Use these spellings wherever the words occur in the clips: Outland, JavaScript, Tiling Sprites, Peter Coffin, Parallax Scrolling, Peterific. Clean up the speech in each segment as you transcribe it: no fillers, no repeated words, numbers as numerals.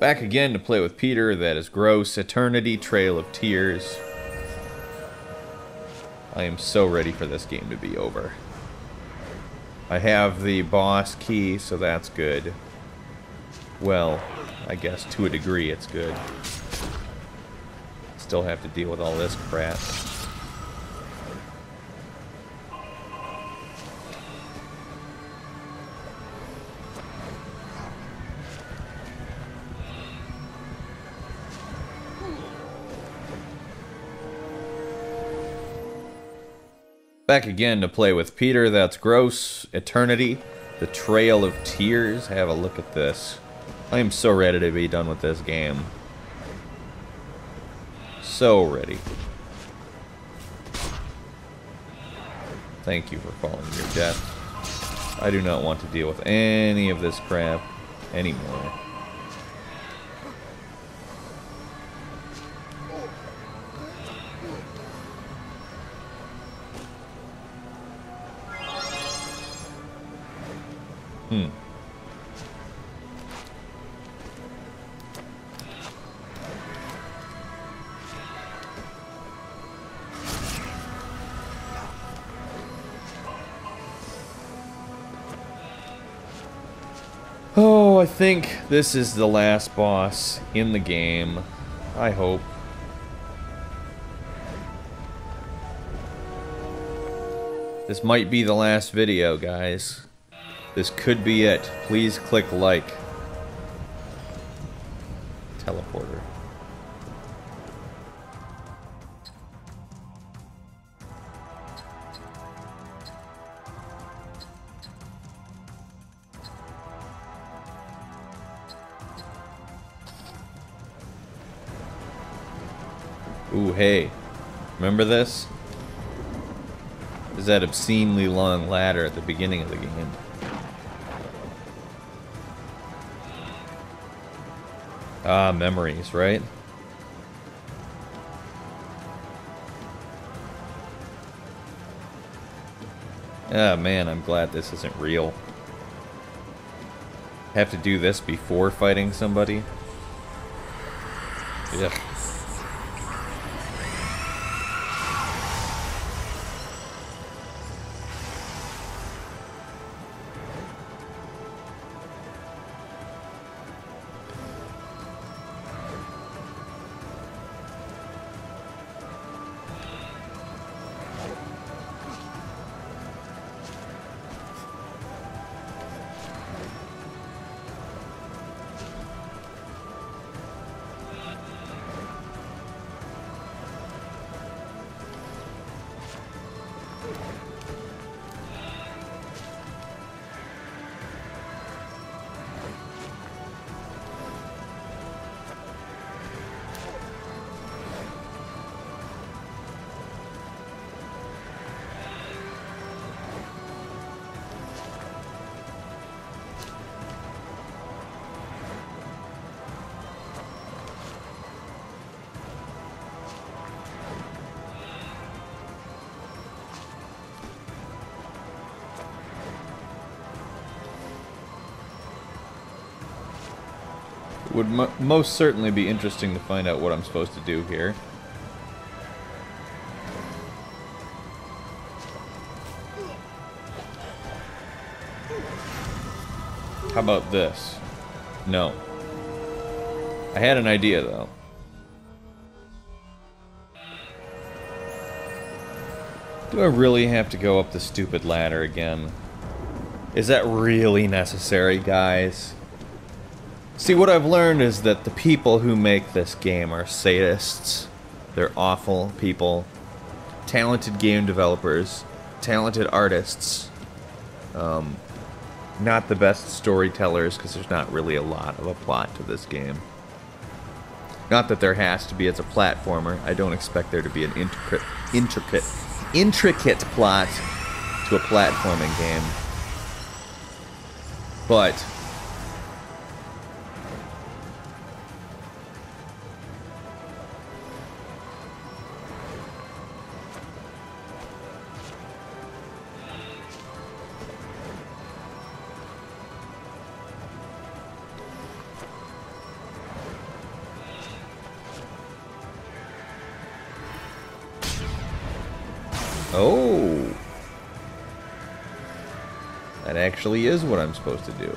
Back again to play with Peter, that is gross. Eternity, Trail of Tears. I am so ready for this game to be over. I have the boss key, so that's good. Well, I guess to a degree it's good. Still have to deal with all this crap. Back again to play with Peter, that's gross. Eternity, the Trail of Tears. Have a look at this. I am so ready to be done with this game. So ready. Thank you for falling to your death. I do not want to deal with any of this crap anymore. Oh, I think this is the last boss in the game. I hope. This might be the last video, guys. This could be it. Please click like. Teleporter. Ooh, hey. Remember this? There's that obscenely long ladder at the beginning of the game. Ah, memories, right? Ah, man, I'm glad this isn't real. Have to do this before fighting somebody? Yep. Would most certainly be interesting to find out what I'm supposed to do here. How about this? No. I had an idea, though. Do I really have to go up the stupid ladder again? Is that really necessary, guys? See, what I've learned is that the people who make this game are sadists. They're awful people. Talented game developers. Talented artists. Not the best storytellers, because there's not really a lot of a plot to this game. Not that there has to be. It's a platformer. I don't expect there to be an intricate plot to a platforming game. But Oh! That actually is what I'm supposed to do.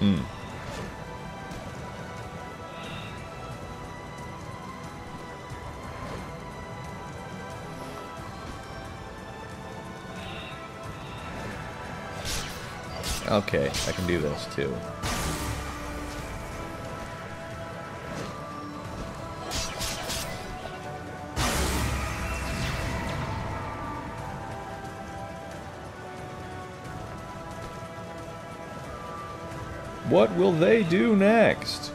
Hmm. Okay, I can do this too. What will they do next?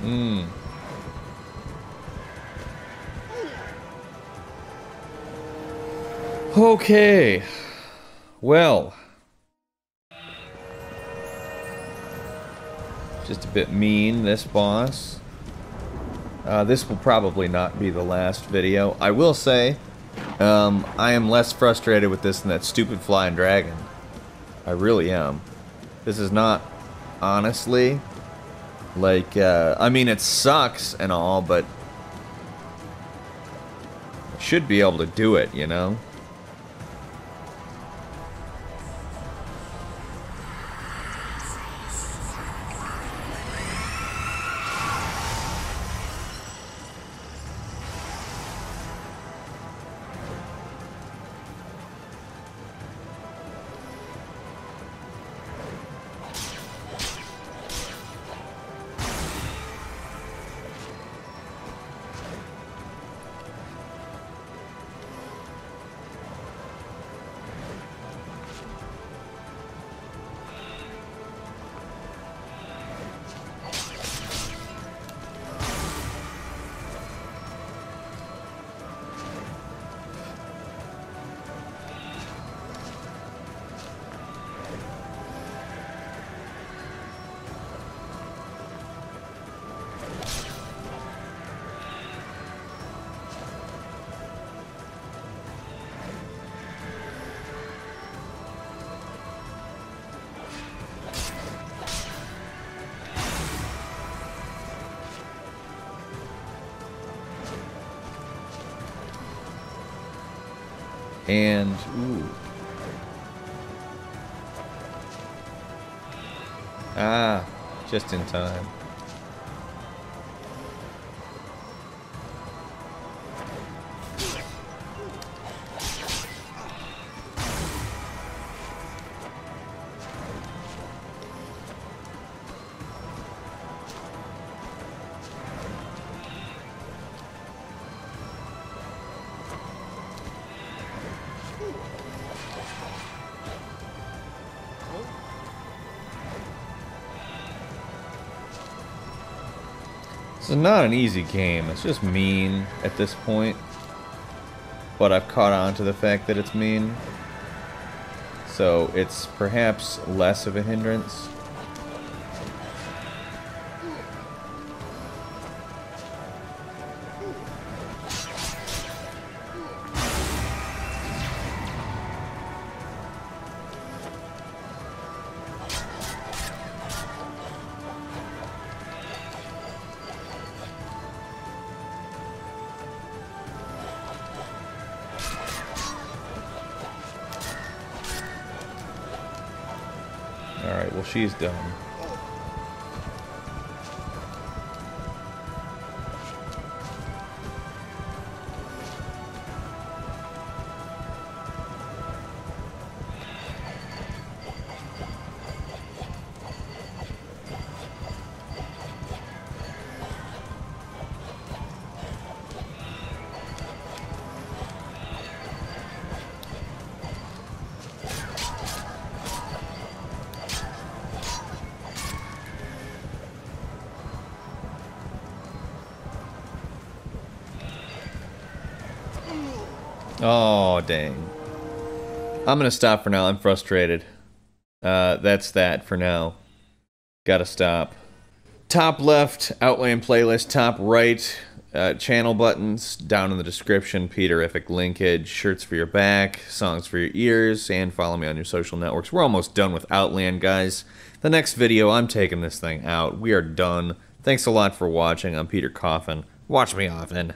Mm. Okay. Well. Just a bit mean, this boss. This will probably not be the last video. I will say, I am less frustrated with this than that stupid flying dragon. I really am. This is not, honestly... Like, I mean, it sucks and all, but... I should be able to do it, you know? And, ooh. Ah, just in time. This is not an easy game, it's just mean at this point. But I've caught on to the fact that it's mean. So it's perhaps less of a hindrance. Alright, well, she's done. Oh, dang. I'm gonna stop for now. I'm frustrated. That's that for now. Gotta stop. Top left, Outland playlist. Top right, channel buttons. Down in the description, Peterific linkage. Shirts for your back, songs for your ears, and follow me on your social networks. We're almost done with Outland, guys. The next video, I'm taking this thing out. We are done. Thanks a lot for watching. I'm Peter Coffin. Watch me often.